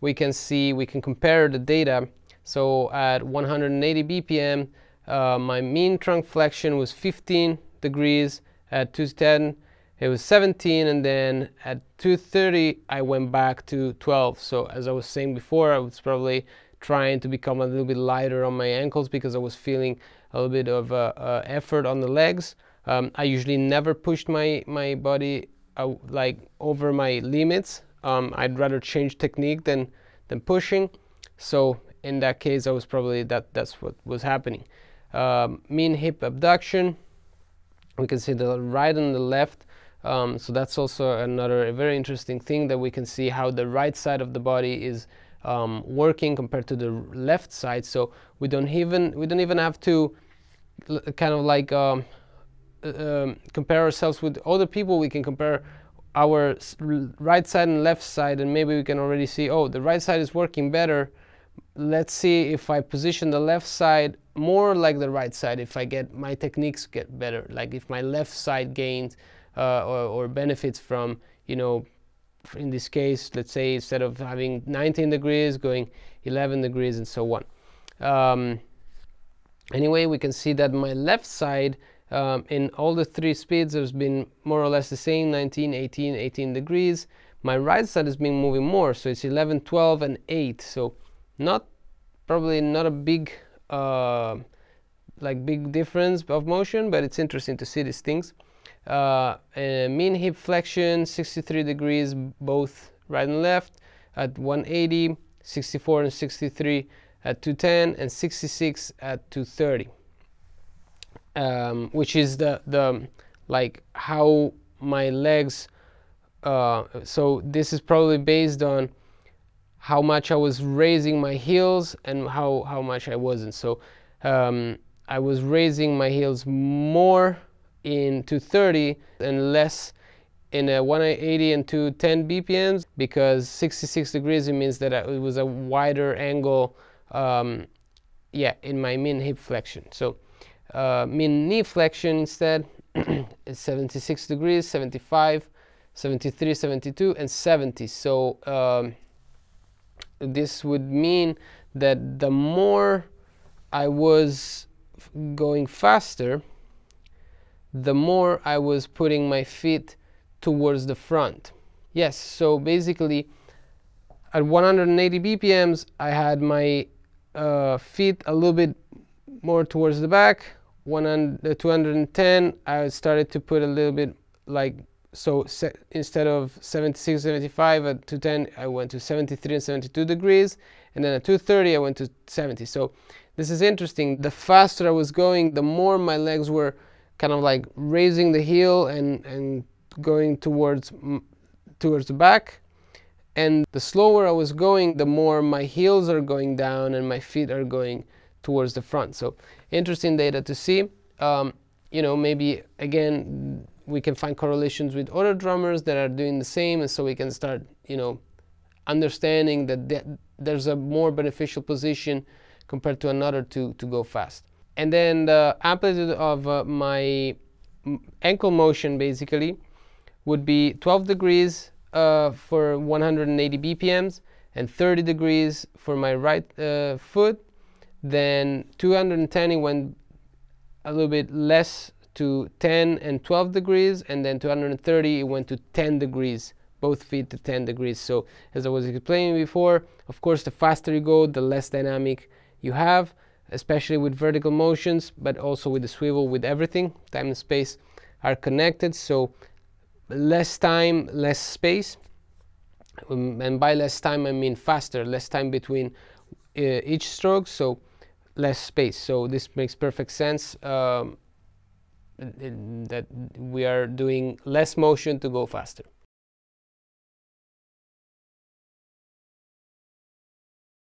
we can see, we can compare the data. So at 180 BPM, my mean trunk flexion was 15 degrees. At 210, it was 17, and then at 230, I went back to 12. So as I was saying before, I was probably trying to become a little bit lighter on my ankles because I was feeling a little bit of effort on the legs. I usually never pushed my body like over my limits. I'd rather change technique than pushing. So in that case, I was probably that's what was happening. Mean hip abduction. We can see the right and the left. So that's also another very interesting thing, that we can see how the right side of the body is working compared to the left side. So we don't even have to kind of like compare ourselves with other people. We can compare our right side and left side, and maybe we can already see, oh, the right side is working better. Let's see if I position the left side more like the right side, if I get my techniques get better, like if my left side gains or benefits from, you know, in this case, let's say instead of having 19 degrees, going 11 degrees and so on. Anyway, we can see that my left side in all the three speeds has been more or less the same, 19, 18, 18 degrees. My right side has been moving more, so it's 11, 12 and 8. So probably not a big big difference of motion, but it's interesting to see these things. Mean hip flexion, 63 degrees, both right and left. At 180, 64 and 63 at 210, and 66 at 230. Which is the like how my legs. So this is probably based on how much I was raising my heels and how much I wasn't. So I was raising my heels more in 230 and less in a 180 and 210 BPMs, because 66 degrees, it means that it was a wider angle in my mean hip flexion. So mean knee flexion instead is 76 degrees, 75, 73, 72, and 70. So this would mean that the more I was going faster, the more I was putting my feet towards the front. Yes, so basically at 180 BPMs, I had my feet a little bit more towards the back. 210, I started to put a little bit like, so instead of 76, 75 at 210, I went to 73 and 72 degrees. And then at 230, I went to 70. So this is interesting. The faster I was going, the more my legs were kind of like raising the heel and going towards the back. And the slower I was going, the more my heels are going down and my feet are going towards the front. So interesting data to see. You know, maybe again, we can find correlations with other drummers that are doing the same, and so we can start, you know, understanding that there's a more beneficial position compared to another to go fast. And then the amplitude of my ankle motion basically would be 12 degrees for 180 BPMs, and 30 degrees for my right foot. Then 210, it went a little bit less to 10 and 12 degrees, and then 230, it went to 10 degrees, both feet to 10 degrees. So as I was explaining before, of course, the faster you go, the less dynamic you have, especially with vertical motions, but also with the swivel, with everything. Time and space are connected, so less time, less space. And by less time, I mean faster, less time between each stroke, so less space. So this makes perfect sense. That we are doing less motion to go faster.